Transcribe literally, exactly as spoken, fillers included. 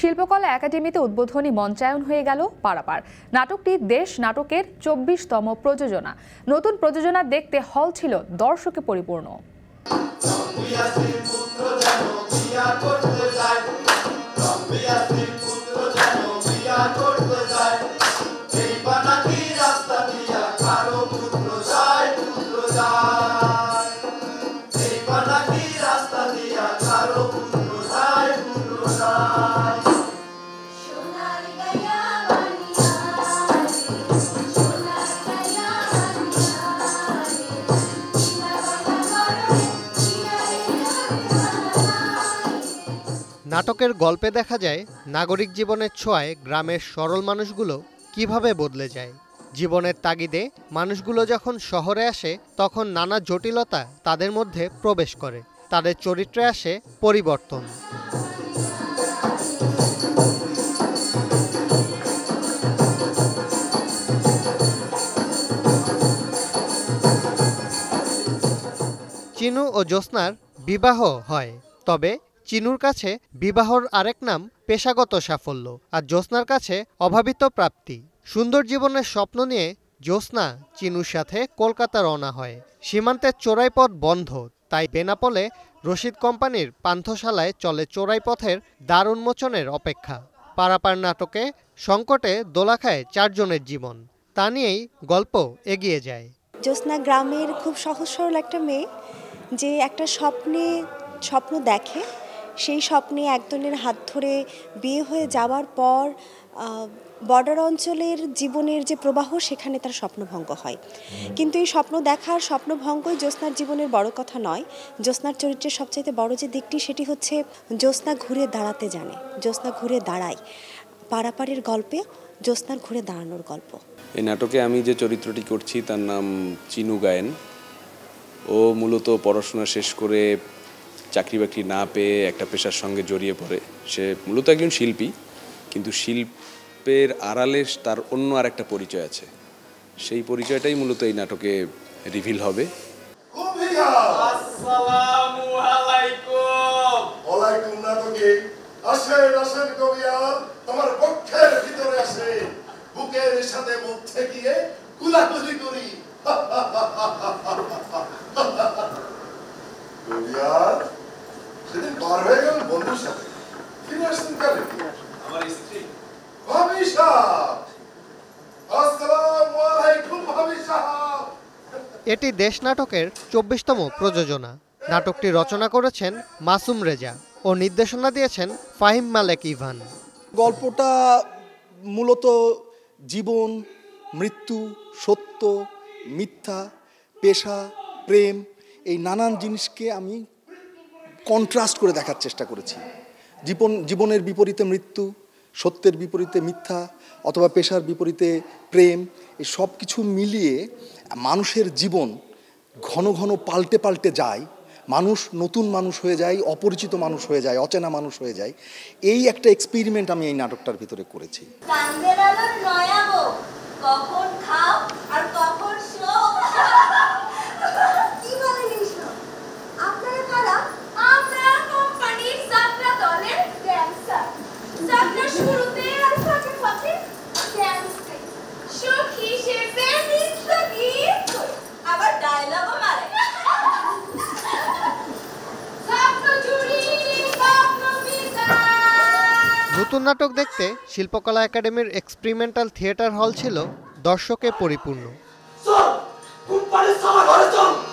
शिल्पकला एकाडेमीते उद्बोधनी मंचायन हो गेल पारापार। नाटकटी देश नाटकेर चौबीसतम प्रयोजना। नतून प्रयोजना देखते हल छिल दर्शके परिपूर्ण। नाटकेर गल्पे देखा जाए नागरिक जीवनेर छोंयाय ग्रामेर सरल मानुषगुलो किभाबे बदले जाए। जीवनेर तागिदे मानुषगुलो जखन शहरे आसे तखन नाना जटिलता तादेर मध्ये प्रवेश करे, तादेर चरित्रे आसे परिवर्तन। चिनू और जोस्नार विवाह हय, तबे चिनुर काछे विवाहर आरेक नाम पेशागत साफल्य और जोस्नार काछे अभावित प्राप्ति। सुंदर जीवनेर स्वप्न निये जोस्ना चिनुर साथे कलकाता रवाना हय। सीमान्तेर चोराई पथ बंध, ताई बेनापोले रशीद कोम्पानिर पान्थशालाय चले चोराई पथेर द्वार उन्मोचनेर अपेक्षा। पारापार नाटके संकटे दोला खाय चारजनेर जीवन, ता नियेई गल्प एगिये जाय। जोस्ना ग्रामेर खूब सहज सरल एकटा मेये जे एकटा स्वप्ने स्वप्न देखे, সেই স্বপ্নে একজনের হাত ধরে বিয়ে হয়ে যাওয়ার পর বর্ডার অঞ্চলের জীবনের যে প্রবাহ সেখানে তার স্বপ্নভঙ্গ হয়। কিন্তু এই স্বপ্ন দেখার স্বপ্নভঙ্গই জ্যোৎস্নার জীবনের বড় কথা নয়। জ্যোৎস্নার চরিত্রের সবচাইতে বড় যে দিকটি সেটি হচ্ছে জ্যোৎস্না ঘুরে দাঁড়াতে জানে, জ্যোৎস্না ঘুরে দাঁড়ায়। পারাপারের গল্পে জ্যোৎস্নার ঘুরে দাঁড়ানোর গল্প। এই নাটকে আমি যে চরিত্রটি করছি তার নাম চিনু গায়েন। ও মূলত পড়াশোনা শেষ করে চাকরি বাকরি না পেয়ে একটা পেশার সঙ্গে জড়িয়ে পড়ে। সে মূলত একজন শিল্পী, কিন্তু শিল্পের আড়ালে তার অন্য আর একটা পরিচয় আছে। সেই পরিচয়টাই মূলত এই নাটকে রিভিল হবে। আসসালামু আলাইকুম। ওয়ালাইকুম নাটকে আসেন আসেন কবিয়া, তোমার বক্ষের ভিতরে আসে, বুকের সাথে মুখ ঠেকিয়ে কুলাকুলি করি। কবিয়া এটি দেশ নাটকের চব্বিশতম প্রযোজনা। নাটকটি রচনা করেছেন মাसूम রেজা ও নির্দেশনা দিয়েছেন ফাহিম মালিক ইভান। গল্পটা মূলত জীবন, মৃত্যু, সত্য, মিথ্যা, পেশা, প্রেম এই নানান জিনিসকে আমি কন্ট্রাস্ট করে দেখার চেষ্টা করেছি। জীবন জীবনের বিপরীতে মৃত্যু, সত্যের বিপরীতে মিথ্যা অথবা পেশার বিপরীতে প্রেম, এই সব কিছু মিলিয়ে মানুষের জীবন ঘন ঘন পাল্টে পাল্টে যায়। মানুষ নতুন মানুষ হয়ে যায়, অপরিচিত মানুষ হয়ে যায়, অচেনা মানুষ হয়ে যায়। এই একটা এক্সপেরিমেন্ট আমি এই নাটকটার ভিতরে করেছি। নতুন নাটক দেখতে শিল্পকলা একাডেমির এক্সপেরিমেন্টাল থিয়েটার হল ছিল দর্শকে পরিপূর্ণ।